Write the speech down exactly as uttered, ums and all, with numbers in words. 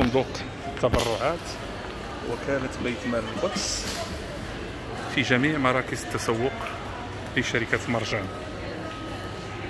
صندوق التبرعات وكالة بيت مال القدس في جميع مراكز التسوق لشركة مرجان.